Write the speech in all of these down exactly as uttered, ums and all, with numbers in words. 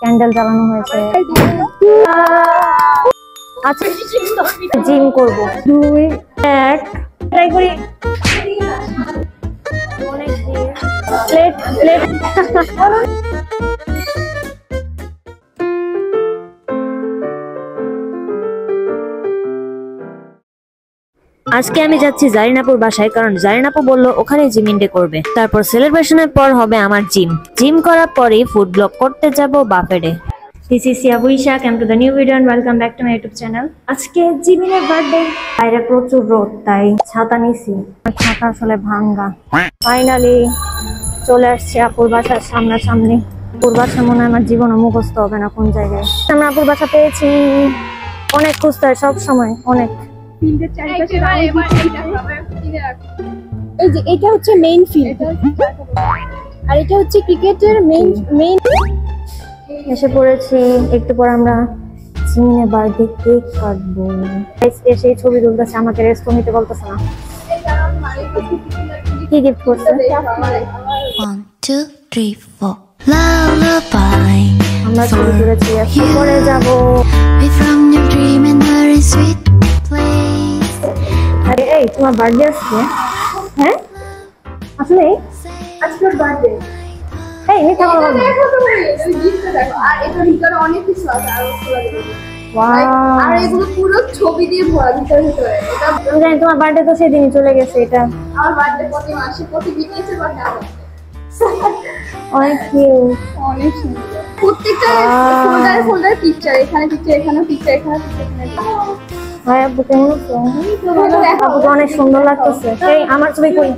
Candle জ্বালানো হয়েছে। আচ্ছা জিম করব। দুই এক ট্রাই করি। অনেক দিয়ে প্লেট প্লেট আজকে আমি যাচ্ছি জারিনাপুর বাসায়, কারণ জারিনাপু বললো ওখানে জিমিন ডে করবে। তারপর সেলিব্রেশনের পর হবে আমার জিম। জিম করার পরে ফুড ব্লগ করতে যাব বাফেডে। This is Sia Buisha, come to the new video and welcome back to my YouTube channel. আজকে জিমিনের বার্থডে। বাইরে প্রচুর রোদ, তাই ছাতা নিছি। ছাতা আসলে ভাঙা। ফাইনালি চলে আসছি আপুর বাসার সামনাসামনি। আপুর বাসা মনে হয় আমার জীবন মুখস্থ হবে না কোন জায়গায়। আমরা আপুর বাসা পেয়েছি, অনেক খুঁজতে হয় সব সময়, অনেক। এটা হচ্ছে মেইন ফিল্ড আর এটা হচ্ছে ক্রিকেটের মেইন মেইন। এসে পড়েছি, একটু পর আমরা জিমিনে বার্থডে কেক কাটবো। এসে ছবি তুলতেছে, আমাকে রেস্ট নিতে বলতেছে না। কি গিফট করছে? One two three four lullaby. আমরা ছবি তুলেছি, একটু পরে যাব। আরে এই তোমার বার্থডে আজকে? হ্যাঁ আসলে আজকে বার্থডে। এই নিতে হবে দেখো তুমি এই গিফটটা দেখো, আর এটার ভিতরে অনেক কিছু আছে। আর ওয়াও, আর এগুলো পুরো ছবি দিয়ে ভরা ভিতরে ভিতরে। এটা তুমি জানো তোমার বার্থডে তো সেদিনই চলে গেছে। এটা আমার বার্থডে প্রতি মাসে প্রতি বিকেলে বার্থডে হয়। অনেক কিউট, অনেক সুন্দর। প্রত্যেকটা সুন্দর সুন্দর পিকচার, এখানে পিকচার এখানে পিকচার এখানে পিকচার। হ্যাঁ আপু কেমন আছো? আপুকে অনেক সুন্দর লাগতেছে। এই আমার ছবি কই?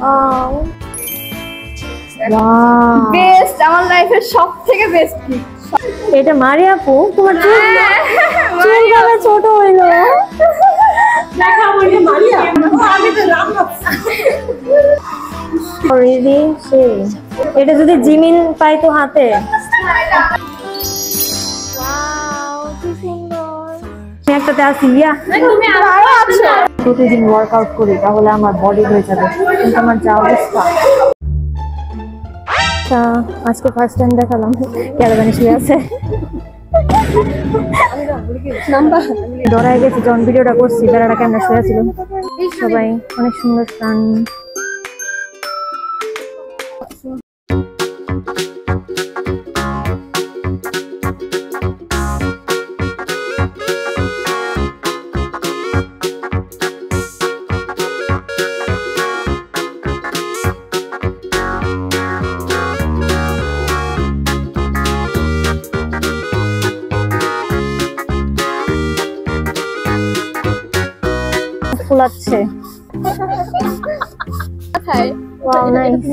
ওয়াও ওয়াও, বেস্ট, আমার লাইফের সবথেকে বেস্ট ক্লিক। এটা মারি আপু, তোমার চুল চুল কবে ছোট হইলো? দেখা বলি মারি আপু, আমি তো নাম না। রিদি সে এটা যদি জিমিন পাই তো হাতে। ওয়াও কি সুন্দর। একটাতে আছি ইয়া, তুমি আরো আছো। প্রতিদিন ওয়ার্কআউট করি তাহলে আমার বডি হয়ে যাবে, কিন্তু আমার যা অবস্থা। আচ্ছা আজকে ফার্স্ট টাইম দেখালাম ক্যারাবানি শুয়ে আছে। নাম্বার ডরায় গেছি যখন ভিডিওটা করছি, বেড়াটা কেমন শুয়ে ছিল। সবাই অনেক সুন্দর স্থান। Wow, nice.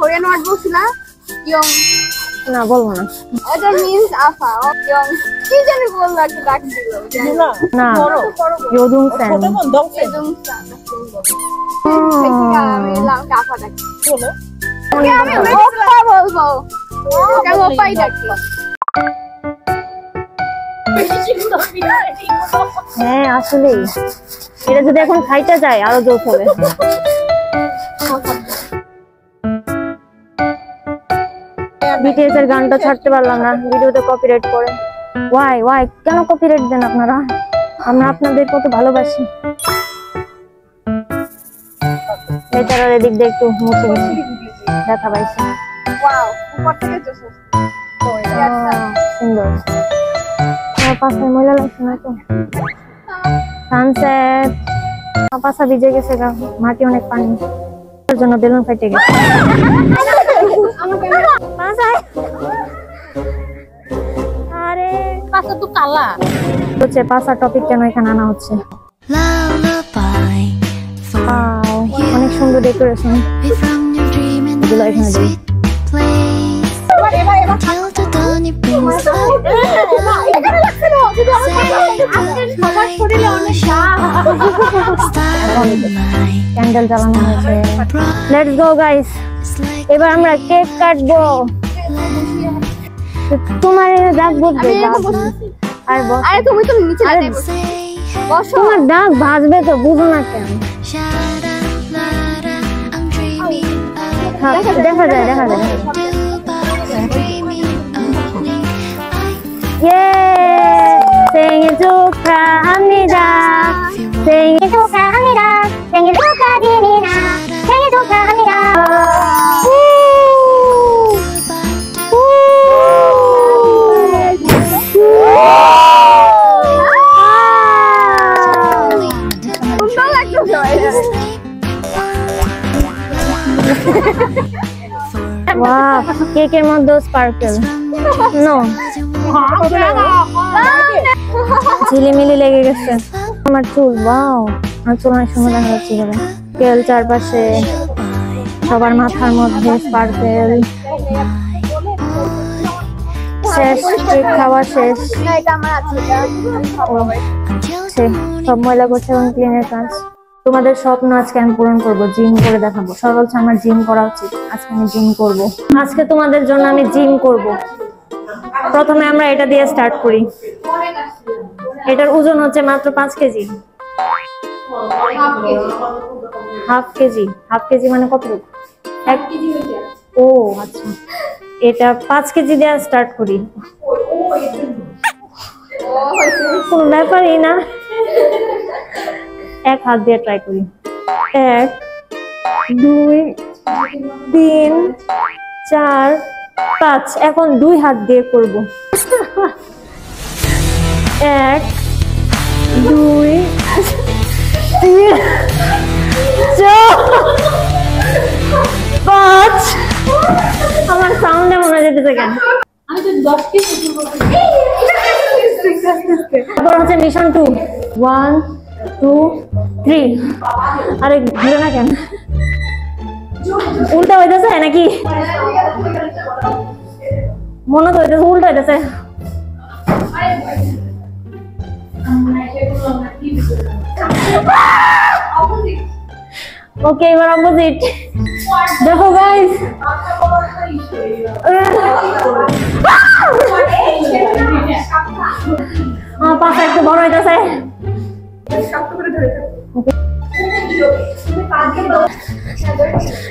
কোরিয়ান ওয়ার্ড বলছি না, ইয়ং না বলবো না, এটা মিন্স আফা ইয়ং কি জানি বললা কি ডাক দিল না না ইয়োদুং সান ইয়োদুং সান আমি নাম আফা ডাকি বলো আমি ওপা বলবো কেন ওপাই ডাকি। হ্যাঁ আসলে এটা যদি এখন খাইতে যায় আরো জোর হবে। বিটিএস এর গানটা ছাড়তে পারলাম না, ভিডিওতে কপিরাইট পড়ে। ওয়াই ওয়াই কেন কপিরাইট দেন আপনারা? আমরা আপনাদের কত ভালোবাসি। এটার এদিক দিয়ে একটু মুছে গেছি, দেখা পাইছি। ওয়াও উপর থেকে জোস তো এটা সুন্দর। আমার পাশে ময়লা লাগছে না তো। সানসেট আমার পাশে ভিজে গেছে গা, মাটি অনেক পানি এর জন্য বেলুন ফেটে গেছে। আরে পাসা তো কালা হচ্ছে, পাসা টপিক কেন এখানে আনা হচ্ছে? অনেক সুন্দর ডেকোরেশন। ক্যান্ডেল জ্বালানো হয়েছে। লেটস গো গাইস, এবার আমরা কেক কাটবো। তোমার দাগ বসবে, আর আরে তুমি তো নিচে বসো, তোমার দাগ ভাসবে তো, বুঝো না কেন? দেখা যায় দেখা যায় 생일 축하합니다. 생일 축하합니다. 생일 축하드립니다. 생일 축하합니다. 와, 케이크의 먼저 스파클. No. ঝিলিমিলি লেগে গেছে আমার চুল। ওয়াও, আমার চুল অনেক সুন্দর হয়েছে। তেল চারপাশে সবার মাথার মধ্যে স্পার্কেল। শেষ, খাওয়া শেষ, সব ময়লা করছে এবং ক্লিনের কাজ। তোমাদের স্বপ্ন আজকে আমি পূরণ করবো, জিম করে দেখাবো। সবাই বলছে আমার জিম করা উচিত, আজকে আমি জিম করবো। আজকে তোমাদের জন্য আমি জিম করবো। প্রথমে আমরা এটা দিয়ে স্টার্ট করি। এটার ওজন হচ্ছে মাত্র পাঁচ KG, half KG. Half KG মানে কতটুকু? এক কেজি। ও আচ্ছা, এটা পাঁচ কেজি দিয়ে স্টার্ট করি। কোনো ব্যাপারই না, এক হাত দিয়ে ট্রাই করি। এক, দুই, তিন, চার, পাঁচ। এখন দুই হাত দিয়ে করব। এক, দুই, তিন, চার, পাঁচ। আমার সাউন্ড এমন হয়ে যেতে থাকে। তারপর হচ্ছে mission two. One, two, three. আরে ঘুরে না কেন? উল্টা হইতেছে নাকি? মনে তো হইতেছে উল্টা হইতেছে। ওকে, এবার অপোজিট। দেখো গাইস, পাশা একটু বড় হইতেছে।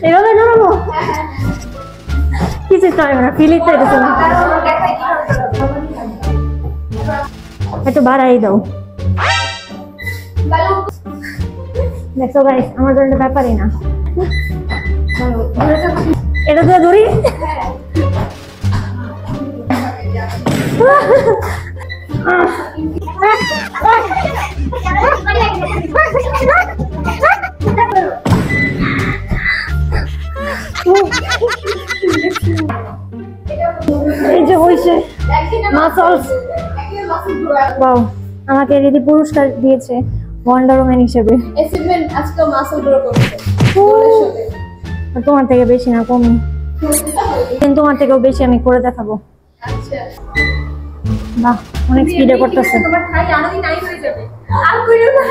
এভাবে জানাবো কিছু না, ফিলিতে একটু বাড়াই দাও। দেখো গাইস, আমার জন্য ব্যাপারই না। এটা তো দড়ি। এই যে হয়েছে মাসলস। ওয়াও, আমাকে রিদি পুরস্কার দিয়েছে ওয়ান্ডার ওম্যান হিসেবে। অ্যাচিভমেন্ট, আজকে মাসল গ্রো করতে। তোমার থেকে বেশি না, কমই, কিন্তু তোমার থেকেও বেশি আমি করে দেখাবো। আচ্ছা, বাহ, অনেক স্পিডে করতেছে। তোমার খাই আনন্দই নাই হয়ে যাবে। আর কইরো না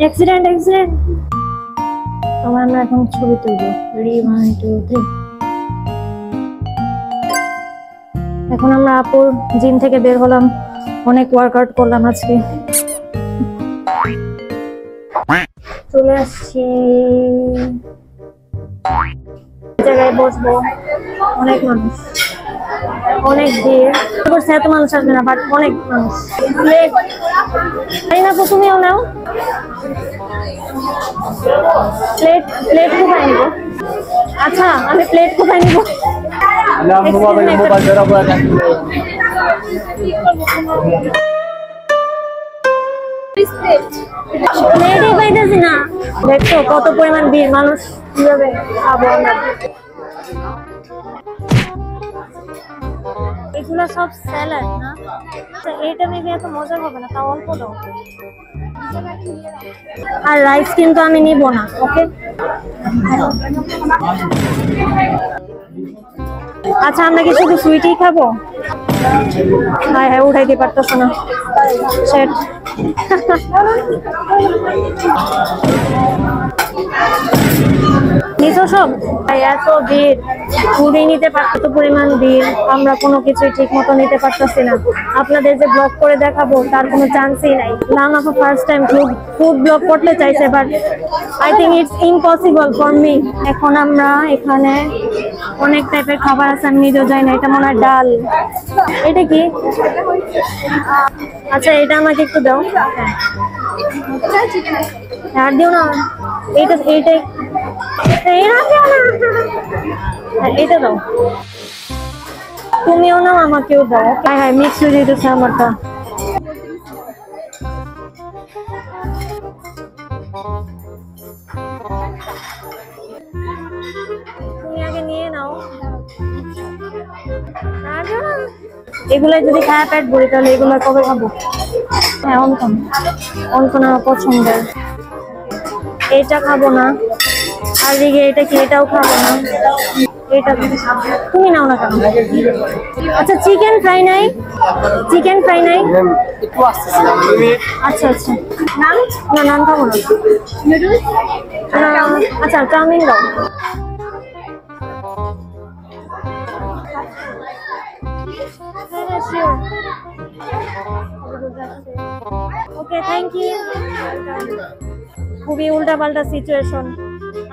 অ্যাক্সিডেন্ট অ্যাক্সিডেন্ট। আমরা এখন ছবি তুলব। One two three. এখন আমরা আপুর জিম থেকে বের হলাম, অনেক ওয়ার্কআউট করলাম আজকে। চলে আসছি জায়গায়, বসবো। অনেক মানুষ, অনেক ভিড়। এত মানুষ আসবে না, বাট অনেক মানুষ। তাই না? তুমিও নাও প্লেট। প্লেট কোথায় নিব? আচ্ছা, আমি প্লেট কোথায় নিব? প্লেটই পাইতেছি না। দেখছো কত পরিমাণ ভিড়, মানুষ কিভাবে খাবো আমরা? এগুলো সব স্যালাড না? এটা মেবি এত মজা হবে না, তা অল্প দাও। আর রাইস কিন্তু আমি নিব না, ওকে? আচ্ছা, আমরা কি শুধু সুইটই খাবো? হ্যাঁ হ্যাঁ, উঠাইতে পারতো না। সেট মিশো সব এত ভিড় পুরি নিতে পারতো পরিমাণ ভিড় আমরা কোনো কিছু ঠিক মতো নিতে পারতাছি না আপনাদের যে ব্লগ করে দেখাবো তার কোনো চান্সই নাই নাম আপু ফার্স্ট টাইম ফুড ব্লগ করতে চাইছে but I think it's impossible for me এখন আমরা এখানে অনেক টাইপের খাবার আছে আমি নিজেও যাই না এটা মনে হয় ডাল এটা কি আচ্ছা এটা আমাকে একটু দাও আর দিও না এটা এটা এটা দাও তুমিও না আমাকেও দাও হ্যাঁ হ্যাঁ মিক্স হয়ে যেতেছে আমারটা তুমি আগে নিয়ে নাও এগুলো যদি খায় পেট ভরি তাহলে এগুলো কবে খাবো হ্যাঁ অনকন অনকন আমার পছন্দ এটা খাবো না আর দিকে এটা কি এটাও খাবো না এটা তুমি নাও না কেন আচ্ছা চিকেন ফ্রাই নাই চিকেন ফ্রাই নাই একটু আসছে আচ্ছা আচ্ছা নান না নান খাবো না নুডলস আচ্ছা চাউমিন দাও ওকে থ্যাংক ইউ খুবই উল্টা পাল্টা সিচুয়েশন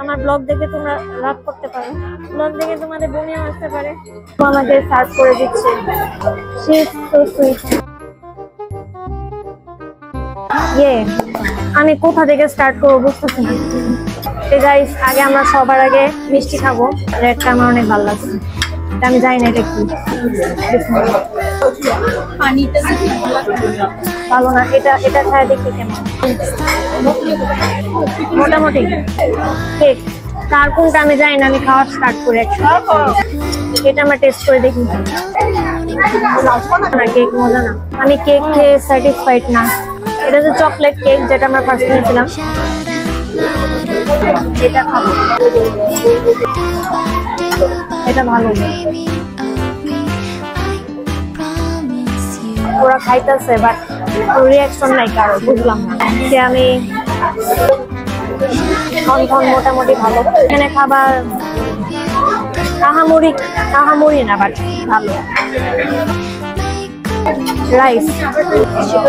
আমার ব্লগ দেখে তোমরা রাগ করতে পারো ব্লগ দেখে তোমাদের বনিও আসতে পারে আমাদের সার্চ করে দিচ্ছে আমি কোথা থেকে স্টার্ট করবো বুঝতেছি না গাইস আগে আমরা সবার আগে মিষ্টি খাবো রেডটা আমার অনেক ভালো লাগছে আমি যাই না এটা কি ভালো না এটা এটা খায় দেখি কেমন মোটামুটি ঠিক তার কোনটা আমি যাই না আমি খাওয়া স্টার্ট করে এটা আমরা টেস্ট করে দেখি না কেক মজা না আমি কেক খেয়ে স্যাটিসফাইড না এটা হচ্ছে চকলেট কেক যেটা আমরা ফার্স্ট নিয়েছিলাম এটা খাবো এটা ভালো ওরা খাইতেছে বাট রিয়াকশন নাই কারো বুঝলাম না যে আমি মোটামুটি ভালো এখানে খাবার কাহামুড়ি কাহামুড়ি না বাট ভালো রাইস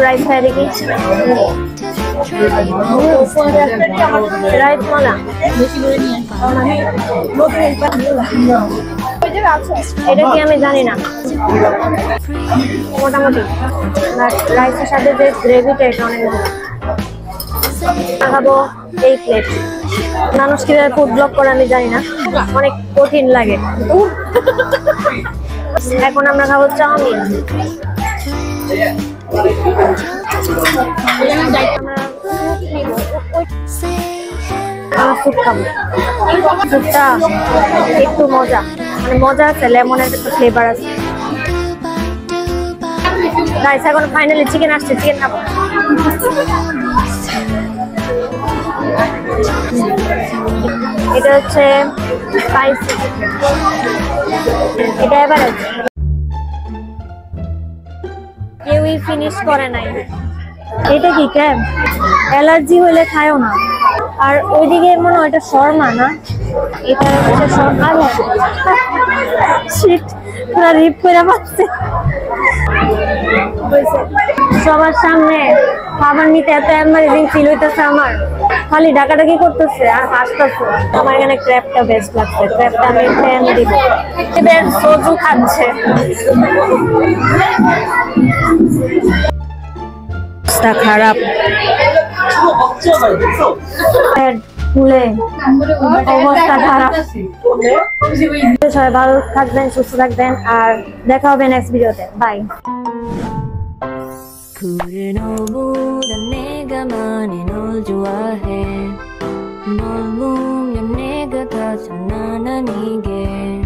রাইস খাই দেখি রাইস মালা এটা কি আমি জানি না মোটামুটি রাইসের সাথে যে গ্রেভিটা এটা অনেক খাবো এই প্লেট মানুষ কিভাবে ফুড ব্লগ করে আমি জানি না অনেক কঠিন লাগে এখন আমরা খাবো চাউমিন একটু মজা মানে মজা আছে লেমনের একটা ফ্লেভার আছে এখন ফাইনালি চিকেন আসছে চিকেন খাবো এটা হচ্ছে স্পাইসি এটা এবার কেউই ফিনিশ করে নাই এটা কি ক্যাব অ্যালার্জি হলে খায়ও না আর ওইদিকে মনে হয় এটা শর্মা না এটা হচ্ছে শর্মা শীত না রিপ করে পাচ্ছে সবার সামনে খাবার নিতে এত এমার্জিং ফিল হইতেছে আমার খালি ঢাকাটা কি করতেছে আর হাসতেছে আমার এখানে ক্র্যাপটা বেস্ট লাগছে ক্র্যাপটা আমি ফ্যান দিব এবার সজু খাচ্ছে খারাপ সবাই ভালো থাকবেন সুস্থ থাকবেন আর দেখা হবে নেক্সট ভিডিওতে বাই